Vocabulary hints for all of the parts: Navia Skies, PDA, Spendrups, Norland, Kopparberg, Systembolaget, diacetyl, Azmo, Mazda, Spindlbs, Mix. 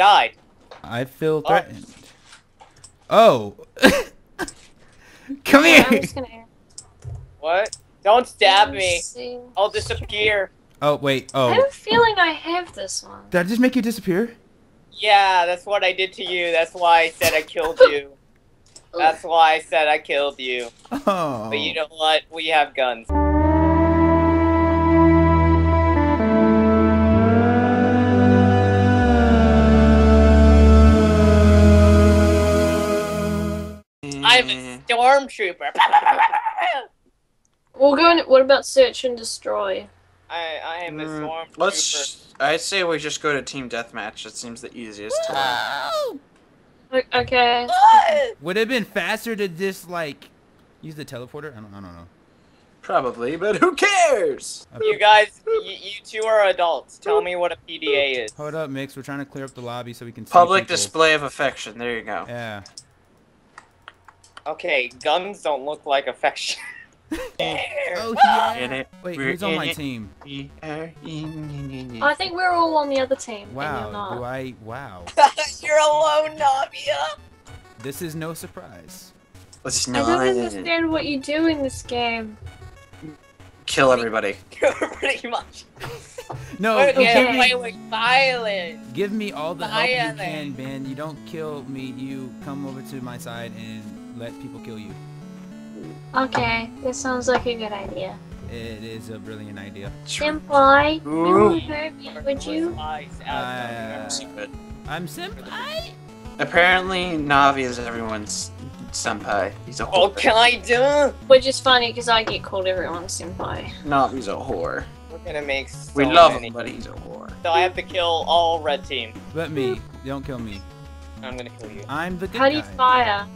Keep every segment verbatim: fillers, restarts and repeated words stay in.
died. I feel threatened. Oh. oh. Come yeah, here. I'm just gonna air. What? Don't stab me. I'll disappear. Oh, wait. Oh. I have a feeling I have this one. Did I just make you disappear? Yeah, that's what I did to you. That's why I said I killed you. That's why I said I killed you. Oh. But you know what? We have guns. I'm a stormtrooper. We'll go in. What about search and destroy? I I am mm, a stormtrooper. Let's. I say we just go to team deathmatch. It seems the easiest. Time. Okay. Would it have been faster to just like use the teleporter? I don't. I don't know. Probably, but who cares? You guys, you, you two are adults. Tell me what a P D A is. Hold up, Mix. We're trying to clear up the lobby so we can. Public display of affection. There you go. Yeah. Okay, guns don't look like affection. Oh, yeah. Wait, we're who's on my team? I think we're all on the other team. Wow, you're not. Do I? Wow. You're alone, Navia. This is no surprise. Let's not. I don't understand what you do in this game. Kill everybody. Pretty much. No, we're okay. Away with violence. Give me all the help you can, Ben. You don't kill me. You come over to my side and let people kill you. Okay, this sounds like a good idea. It is a brilliant idea. Senpai, you won't hurt me, would you? Uh, I'm senpai? Apparently, Navi is everyone's senpai. He's a whore. What can I do? Which is funny, because I get called everyone's senpai. Navi's a whore. We're gonna make so We love many. him, but he's a whore. So I have to kill all red team. But me. Don't kill me. I'm gonna kill you. I'm the good guy. How do you fire?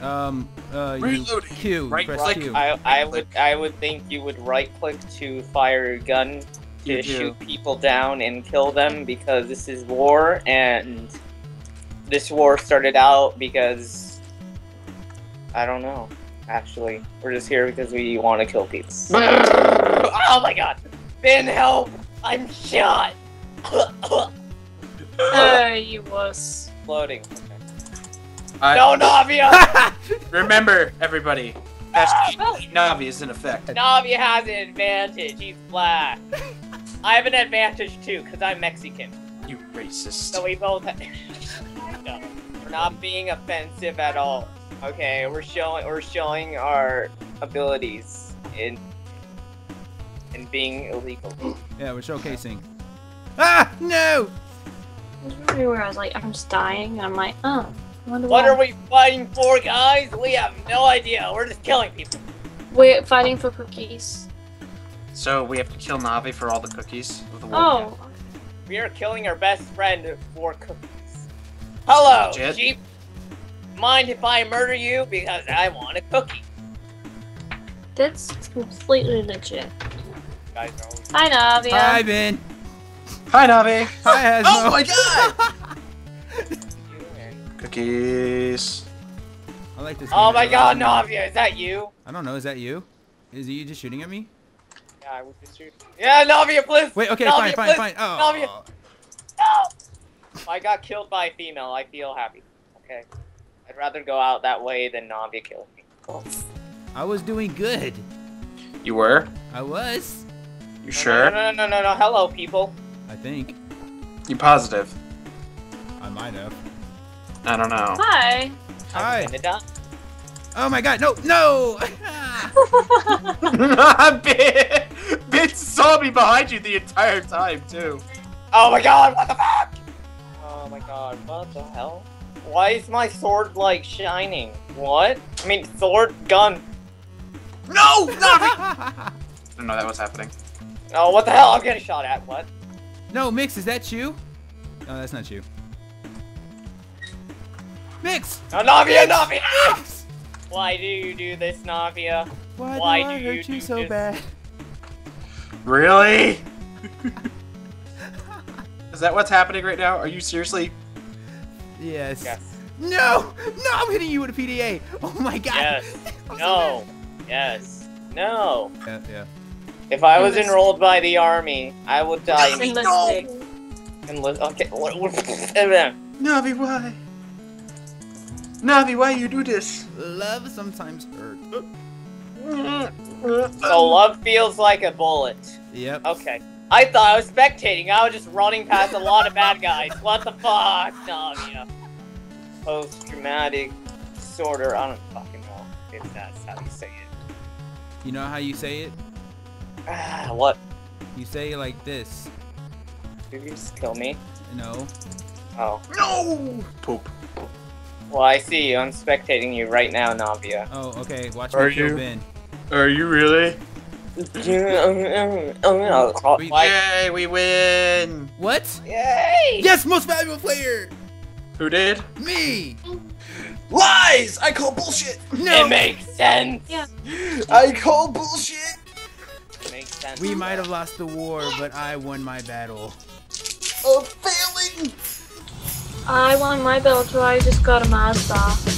Um, uh, Reloading. Q, right press click. Q. I, I would, I would think you would right click to fire a gun to you shoot do. people down and kill them, because this is war, and this war started out because I don't know. Actually, we're just here because we want to kill people. Oh my God, Ben, help! I'm shot. Oh, you wuss. Loading. I... No, Navia! Remember, everybody, that's Navi is in effect. Navia has an advantage. He's black. I have an advantage too, because I'm Mexican. You racist. So we both. No, we're not being offensive at all. Okay, we're showing we're showing our abilities in in being illegal. Yeah, we're showcasing. Ah, no! Everywhere I was like, I'm just dying, and I'm like, oh. What why. are we fighting for, guys? We have no idea. We're just killing people. We're fighting for cookies. So we have to kill Navi for all the cookies of the world. Oh. We are killing our best friend for cookies. Hello, Legit. sheep. Mind if I murder you because I want a cookie? That's completely legit. Guys, Hi, Navi. Hi, Ben. Hi, Navi. Hi, Azmo. Oh my God! Cookies. I like this. Oh my God, Navia, is that you? I don't know. Is that you? Is it you just shooting at me? Yeah, I was just shooting. Yeah, Navia, please. Wait. Okay, Navia, fine, fine, fine. Oh. Navia. No. I got killed by a female. I feel happy. Okay. I'd rather go out that way than Navia killed me. Cool. I was doing good. You were? I was. You no, sure? No, no, no, no, no. Hello, people. I think. You positive? I might have. I don't know. Hi. Hi. Oh my God! No! No! Bitch, bitch saw me behind you the entire time too. Oh my God! What the fuck? Oh my God! What the hell? Why is my sword like shining? What? I mean, sword, gun. No! Navi! I didn't know that was happening. Oh, what the hell? I'm getting shot at. What? No, Mix, is that you? No, that's not you. Mix! No, Navia, Navia! Mix! Why do you do this, Navia? Why, Why do I do hurt you, do you so this? bad? Really? Is that what's happening right now? Are you seriously? Yes. yes. No! No, I'm hitting you with a P D A! Oh my God! Yes. No. Yes. No. Yeah, yeah. If I was enrolled by the army, I would die. No! And look, okay, what, what, Navi, why? Navi, why you do this? Love sometimes hurts. So love feels like a bullet. Yep. Okay. I thought I was spectating. I was just running past a lot of bad guys. What the fuck? No, you know. Post-traumatic disorder. I don't fucking know if that's how you say it. You know how you say it? Ah, what? You say it like this. Did you just kill me? No. Oh. No! Poop. Well, I see you. I'm spectating you right now, Navia. Oh, okay. Watch me jump in. Are you really? Yay, we win! What? Yay! Yes, most valuable player! Who did? Me! Lies! I call bullshit! No! It makes sense! Yeah. I call bullshit! It makes sense. We might have lost the war, but I won my battle. Oh, failing! I won my battle too, I just got a Mazda.